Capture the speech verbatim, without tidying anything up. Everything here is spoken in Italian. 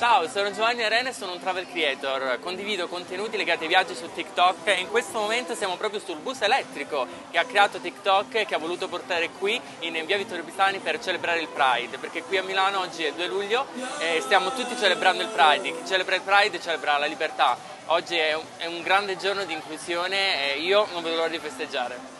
Ciao, sono Giovanni Arena e sono un travel creator, condivido contenuti legati ai viaggi su TikTok e in questo momento siamo proprio sul bus elettrico che ha creato TikTok e che ha voluto portare qui in via Vittorio Pisani per celebrare il Pride, perché qui a Milano oggi è il due luglio e stiamo tutti celebrando il Pride, chi celebra il Pride celebra la libertà, oggi è un, è un grande giorno di inclusione e io non vedo l'ora di festeggiare.